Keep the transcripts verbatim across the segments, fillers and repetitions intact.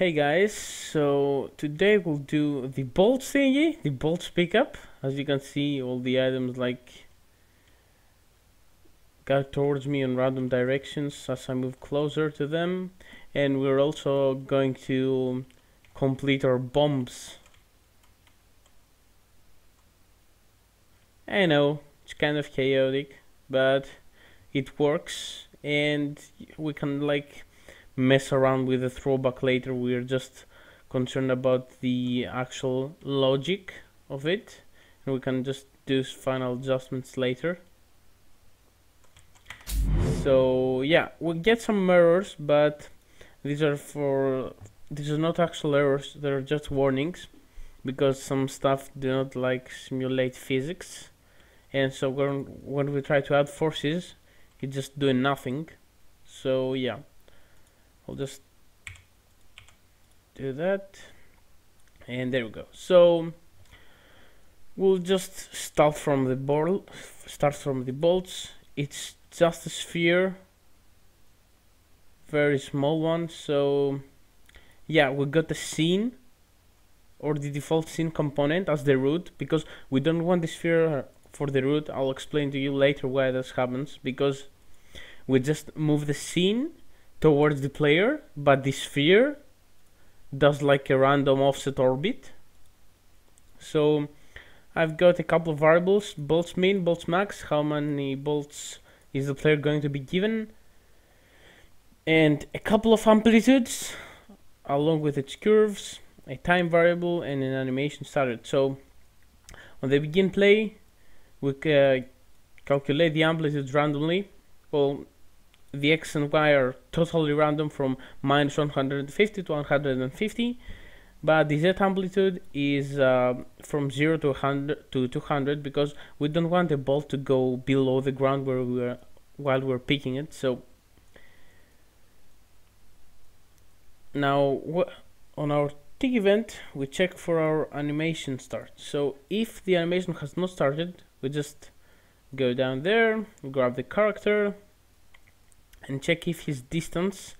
Hey guys, so today we'll do the bolt thingy, the bolts pickup. As you can see, all the items like go towards me in random directions as I move closer to them, and we're also going to complete our bombs. I know it's kind of chaotic, but it works, and we can like mess around with the throwback later. We're just concerned about the actual logic of it, and we can just do final adjustments later. So yeah, we get some errors, but these are for these are not actual errors, they're just warnings, because some stuff do not like simulate physics, and so when, when we try to add forces, it's just doing nothing. So yeah, I'll just do that, and there we go. So we'll just start from the ball, start from the bolts. It's just a sphere, very small one. So yeah, we got the scene or the default scene component as the root, because we don't want the sphere for the root. I'll explain to you later why this happens, because we just move the scene towards the player, but the sphere does like a random offset orbit. So I've got a couple of variables: bolts min, bolts max, how many bolts is the player going to be given, and a couple of amplitudes along with its curves, a time variable, and an animation started. So on the begin play, we uh, calculate the amplitudes randomly. Well, the X and Y are totally random from minus one hundred fifty to one hundred fifty, but the Z amplitude is uh, from zero to one hundred to two hundred, because we don't want the bolt to go below the ground where we are while we're picking it. So now on our tick event, we check for our animation start. So if the animation has not started, we just go down there, grab the character, and check if his distance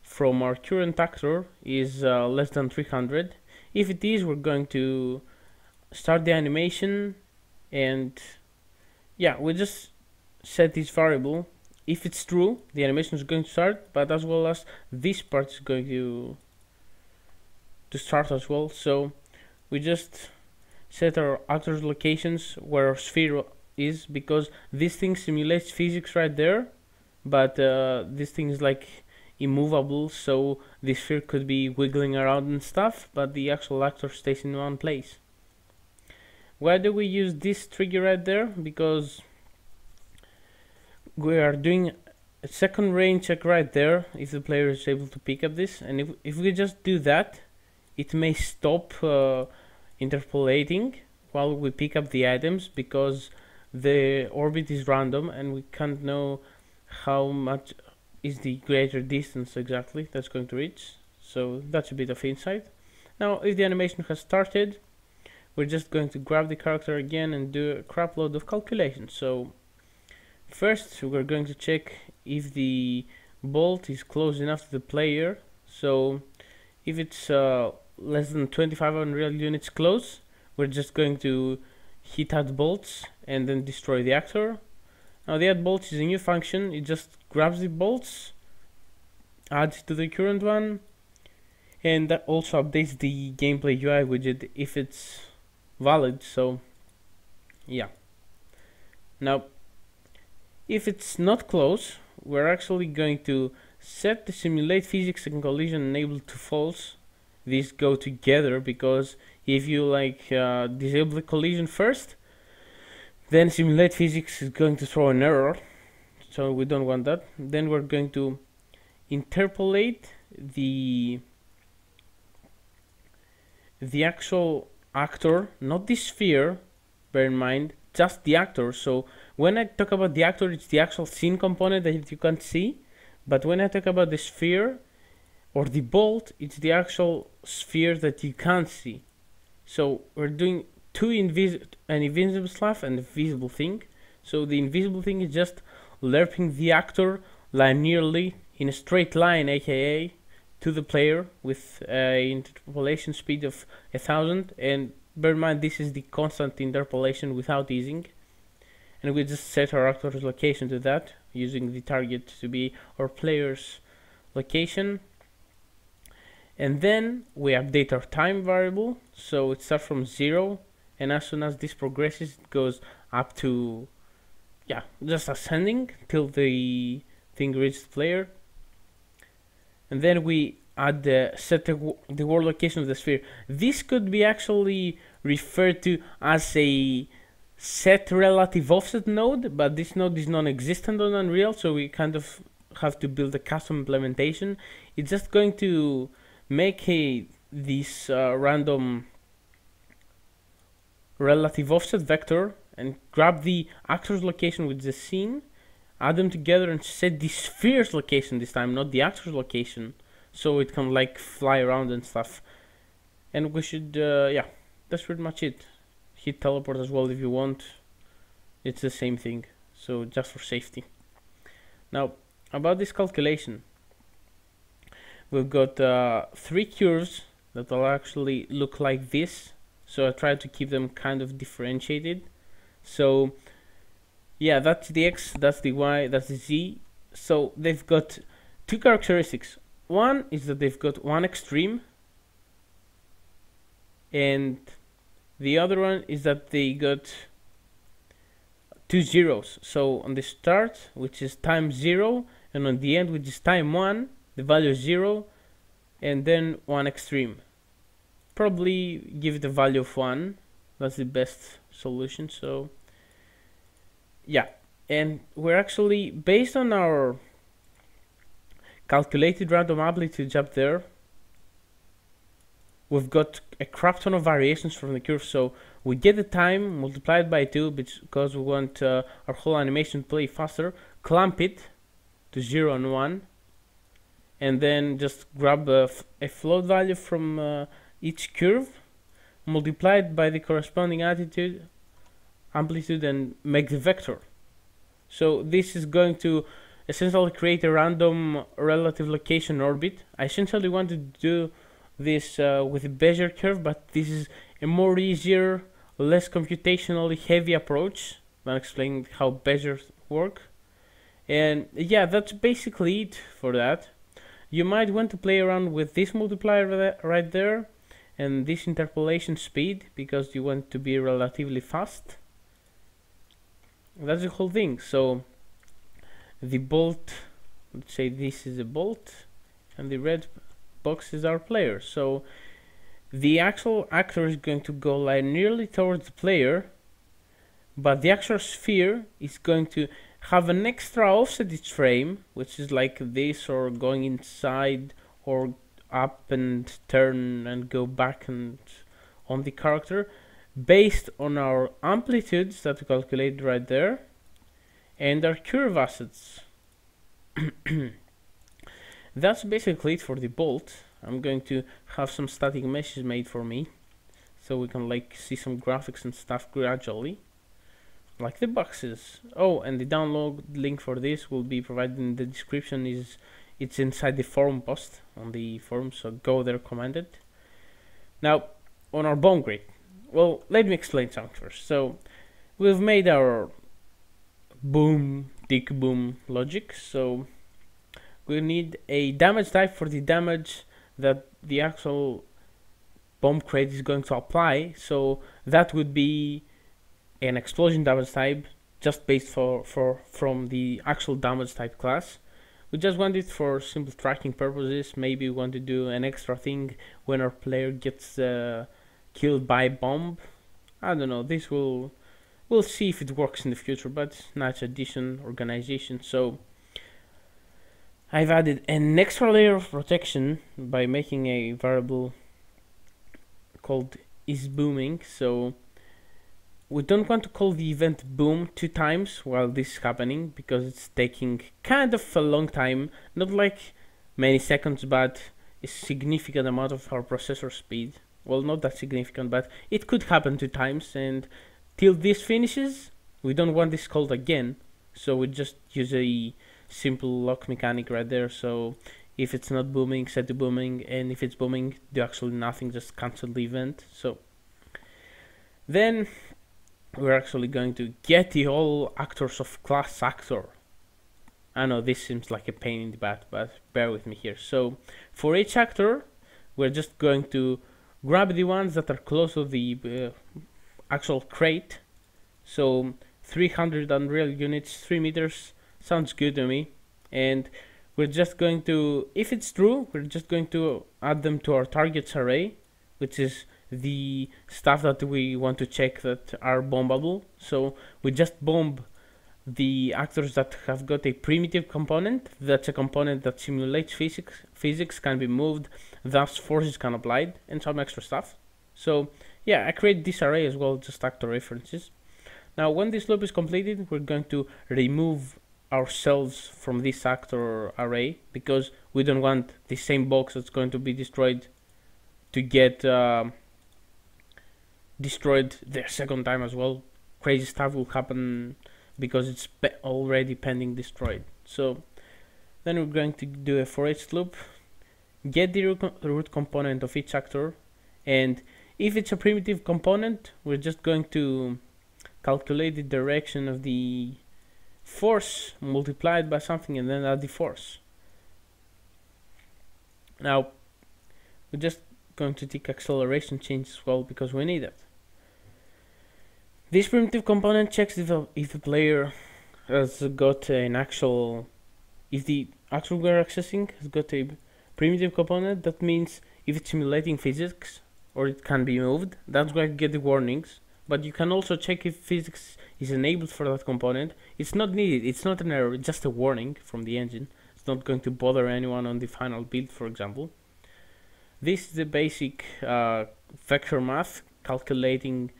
from our current actor is uh, less than three hundred. If it is, we're going to start the animation, and yeah, we just set this variable. If it's true, the animation is going to start, but as well as this part is going to to start as well. So we just set our actor's locations where our sphere is, because this thing simulates physics right there, but uh, this thing is like immovable, so the sphere could be wiggling around and stuff, but the actual actor stays in one place. Why do we use this trigger right there? Because we are doing a second rain check right there, if the player is able to pick up this, and if, if we just do that, it may stop uh, interpolating while we pick up the items, because the orbit is random and we can't know how much is the greater distance exactly that's going to reach. So that's a bit of insight. Now if the animation has started, we're just going to grab the character again and do a crap load of calculations. So first we're going to check if the bolt is close enough to the player. So if it's uh, less than twenty-five Unreal units close, we're just going to hit add bolts and then destroy the actor. Now the add bolts is a new function. It just grabs the bolts, adds it to the current one, and that also updates the gameplay U I widget if it's valid. So yeah. Now if it's not close, we're actually going to set the simulate physics and collision enabled to false. These go together, because if you like uh, disable the collision first, then simulate physics is going to throw an error, so we don't want that. Then we're going to interpolate the the actual actor, not the sphere, bear in mind, just the actor. So when I talk about the actor, it's the actual scene component that you can't see, but when I talk about the sphere or the bolt, it's the actual sphere that you can't see. So we're doing two invis an invisible stuff and a visible thing. So the invisible thing is just lerping the actor linearly in a straight line, aka to the player with a interpolation speed of a thousand, and bear in mind this is the constant interpolation without easing, and we just set our actor's location to that using the target to be our player's location, and then we update our time variable, so it starts from zero, and as soon as this progresses it goes up to, yeah, just ascending till the thing reaches the player. And then we add the set the, the world location of the sphere. This could be actually referred to as a set relative offset node, but this node is non-existent on Unreal, so we kind of have to build a custom implementation. It's just going to make a this uh, random relative offset vector and grab the actor's location with the scene, add them together and set the sphere's location this time, not the actor's location, so it can like fly around and stuff. And we should, uh, yeah, that's pretty much it. Hit teleport as well if you want, it's the same thing, so just for safety. Now about this calculation, we've got uh, three curves that will actually look like this, so I try to keep them kind of differentiated. So yeah, that's the X, that's the Y, that's the Z. So they've got two characteristics. One is that they've got one extreme, and the other one is that they got two zeros. So on the start, which is time zero, and on the end, which is time one, the value is zero, and then one extreme. Probably give it a value of one. That's the best solution. So yeah, and we're actually, based on our calculated random amplitudes up there, we've got a crap ton of variations from the curve, so we get the time multiplied by two because we want uh, our whole animation to play faster, clamp it to zero and one, and then just grab a, f a float value from uh, each curve, multiplied by the corresponding attitude amplitude, and make the vector. So this is going to essentially create a random relative location orbit. I essentially want to do this uh, with a Bezier curve, but this is a more easier, less computationally heavy approach than explaining how Beziers work. And yeah, that's basically it for that. You might want to play around with this multiplier right there and this interpolation speed because you want to be relatively fast. That's the whole thing. So the bolt, let's say this is a bolt, and the red box is our player. So the actual actor is going to go linearly towards the player, but the actual sphere is going to have an extra offset each frame, which is like this, or going inside, or up and turn and go back and on the character, based on our amplitudes that we calculated right there and our curve assets. That's basically it for the bolt. I'm going to have some static meshes made for me so we can like see some graphics and stuff gradually, like the boxes. Oh, and the download link for this will be provided in the description. Is it's inside the forum post on the forum, so go there, comment it. Now on our bone grid, well, let me explain something first. So we've made our boom, tick, boom logic. So we need a damage type for the damage that the actual bomb crate is going to apply. So that would be an explosion damage type, just based for for from the actual damage type class. We just want it for simple tracking purposes. Maybe we want to do an extra thing when our player gets uh, killed by bomb. I don't know, this will, we'll see if it works in the future, but it's a nice addition, organization. So I've added an extra layer of protection by making a variable called isBooming. So we don't want to call the event boom two times while this is happening, because it's taking kind of a long time, not like many seconds, but a significant amount of our processor speed. Well, not that significant, but it could happen two times, and till this finishes we don't want this called again, so we just use a simple lock mechanic right there. So If it's not booming, set to booming, and if it's booming, do actually nothing, just cancel the event. So then we're actually going to get the all actors of class actor. I know this seems like a pain in the butt, but bear with me here. So for each actor, we're just going to grab the ones that are close to the uh, actual crate. So three hundred Unreal units, three meters, sounds good to me. And we're just going to, if it's true, we're just going to add them to our targets array, which is the stuff that we want to check that are bombable. So we just bomb the actors that have got a primitive component. That's a component that simulates physics, physics can be moved, thus forces can apply, and some extra stuff. So yeah, I create this array as well, just actor references. Now when this loop is completed, we're going to remove ourselves from this actor array, because we don't want the same box that's going to be destroyed to get uh, destroyed the second time as well. Crazy stuff will happen because it's pe already pending destroyed. So then we're going to do a for each loop, get the root, root component of each actor, and if it's a primitive component, we're just going to calculate the direction of the force multiplied by something and then add the force. Now we're just going to take acceleration change as well because we need it. This primitive component checks if the, if the player has got an actual, if the actor we're accessing has got a primitive component. That means if it's simulating physics or it can be moved, that's where you get the warnings. But you can also check if physics is enabled for that component. It's not needed, it's not an error, it's just a warning from the engine. It's not going to bother anyone on the final build, for example. This is the basic uh, vector math, calculating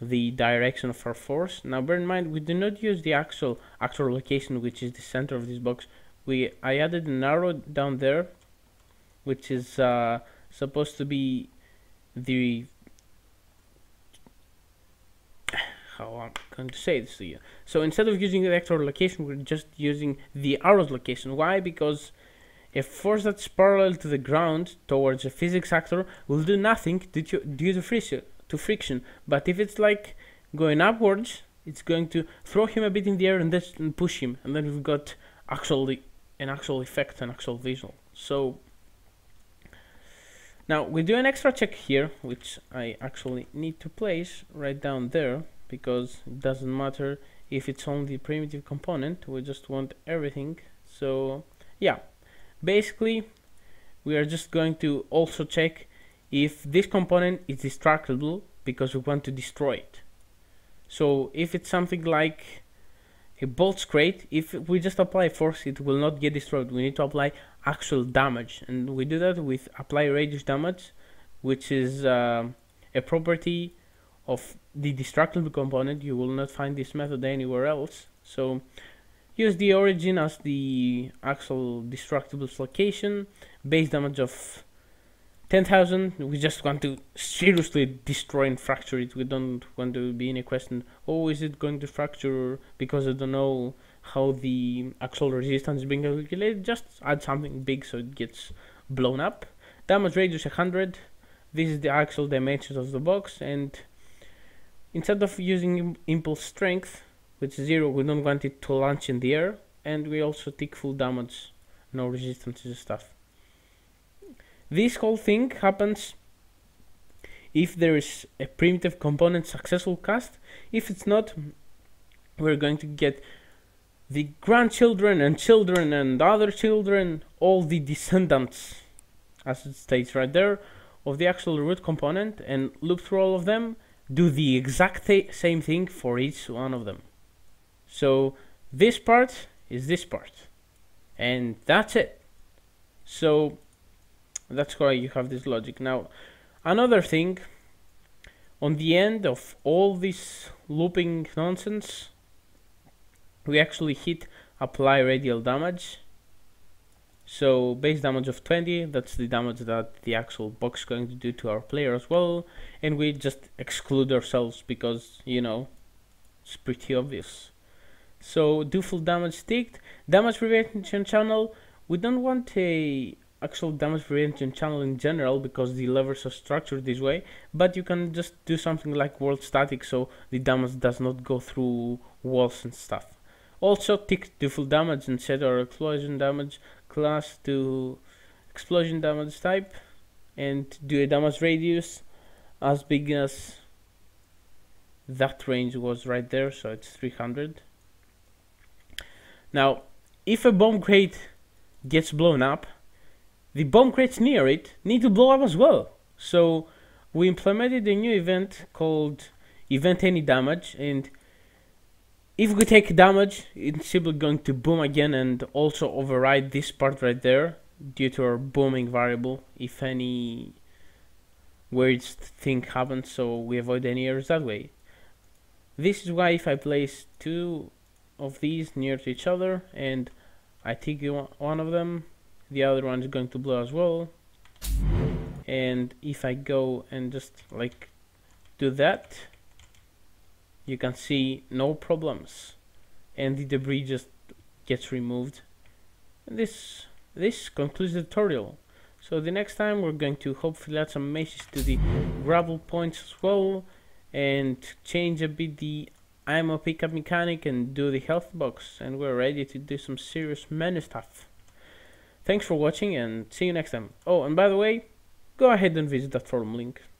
the direction of our force. Now bear in mind, we do not use the actual actor location, which is the center of this box. We I added an arrow down there, which is uh, supposed to be the, how I'm going to say this to you. So instead of using the actor location, we're just using the arrow's location. Why? Because a force that's parallel to the ground towards a physics actor will do nothing due to friction. To friction, but if it's like going upwards, it's going to throw him a bit in the air and then push him, and then we've got actually an actual effect, an actual visual. So now we do an extra check here, which I actually need to place right down there, because it doesn't matter if it's only a primitive component, we just want everything. So yeah, basically we are just going to also check if this component is destructible, because we want to destroy it. So if it's something like a bolt crate, if we just apply force, it will not get destroyed. We need to apply actual damage, and we do that with apply radius damage, which is uh, a property of the destructible component. You will not find this method anywhere else. So use the origin as the actual destructible's location, base damage of ten thousand, we just want to seriously destroy and fracture it. We don't want to be in a question, oh, is it going to fracture, because I don't know how the actual resistance is being calculated. Just add something big so it gets blown up. Damage radius one hundred, this is the actual dimensions of the box, and instead of using impulse strength, which is zero, we don't want it to launch in the air, and we also tick full damage, no resistances and stuff. This whole thing happens if there is a primitive component successful cast. If it's not, we're going to get the grandchildren and children and other children, all the descendants, as it states right there, of the actual root component, and loop through all of them, do the exact same thing for each one of them. So this part is this part, and that's it. So that's why you have this logic. Now another thing, on the end of all this looping nonsense, we actually hit apply radial damage. So base damage of twenty, that's the damage that the actual box is going to do to our player as well, and we just exclude ourselves because, you know, it's pretty obvious. So do full damage ticked, damage prevention channel, We don't want a actual damage prevention channel in general because the levers are structured this way, but you can just do something like world static so the damage does not go through walls and stuff. Also tick to full damage and set our explosion damage class to explosion damage type and do a damage radius as big as that range was right there, so it's three hundred. Now if a bomb crate gets blown up, the bomb crates near it need to blow up as well. So we implemented a new event called event any damage, and if we take damage it's simply going to boom again and also override this part right there due to our booming variable if any weird thing happens, so we avoid any errors that way. This is why if I place two of these near to each other and I take one of them, the other one is going to blow as well. And if I go and just like do that, you can see no problems and the debris just gets removed. And this this concludes the tutorial. So the next time we're going to hopefully add some meshes to the gravel points as well and change a bit the ammo pickup mechanic and do the health box, and we're ready to do some serious menu stuff. Thanks for watching and see you next time. Oh, and by the way, go ahead and visit that forum link.